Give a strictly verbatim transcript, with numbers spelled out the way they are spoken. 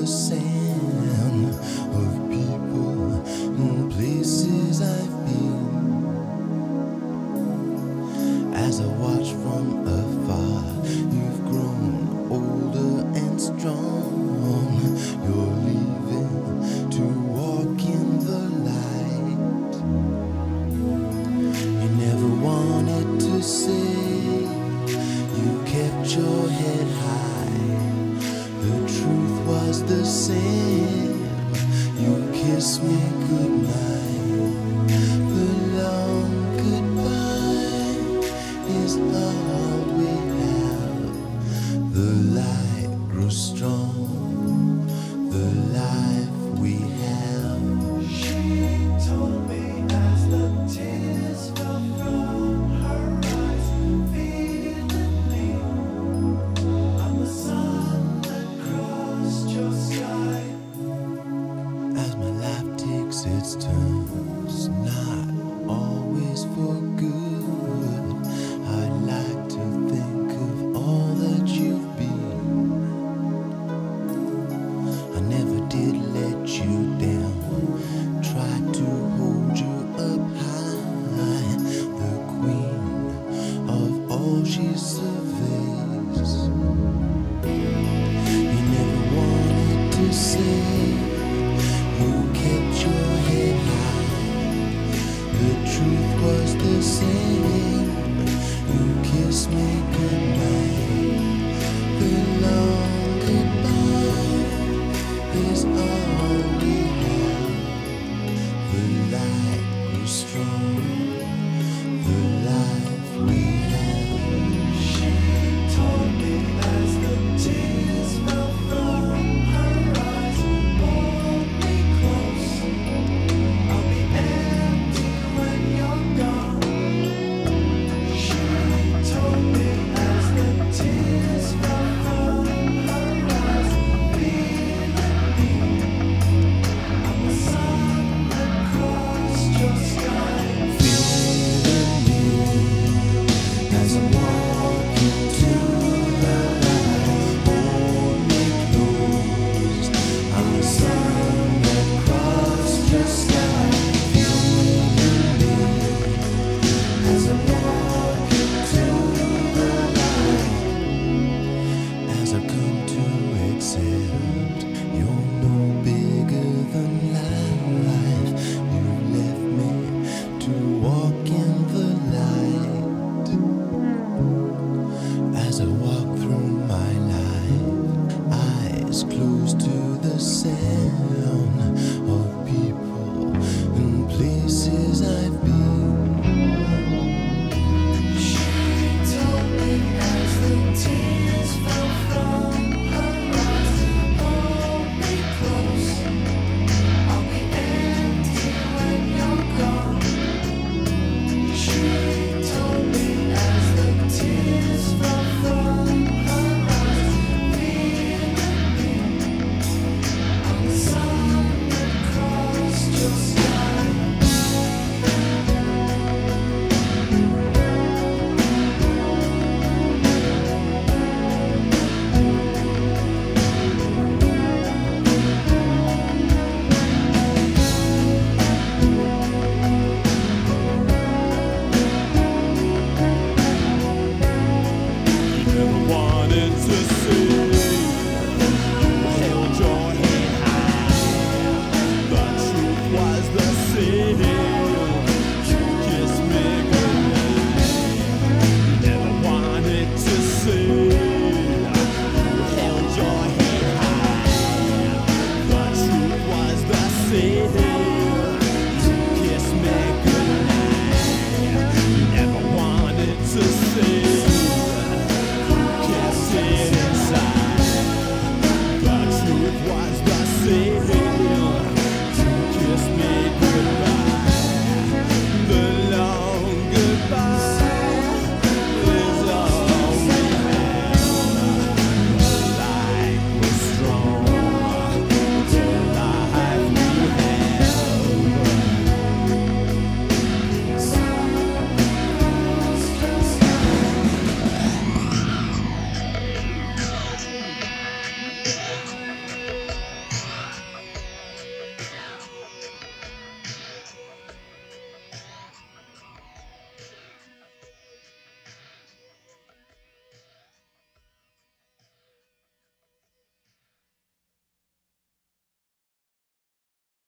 the sound of people and places I've been. As I watch from afar, you've grown older and strong. You're leaving to walk in the light. You never wanted to say, you kept your head high. The same, you kiss me goodnight. The long goodbye is all we have. The light grows strong, the life we have. She told me as the tears fell from her eyes, feeling me. I'm the sun that crossed your sky. As my life takes its turns, not always for good, I'd like to think of all that you've been. I never did let you down, tried to hold you up high. The queen of all she surveys. You say you kept your head high. The truth was the same. You kissed me goodnight. The long goodbye is all we have. The light grew strong. The life we have. She told me as the tears fell from. Clue.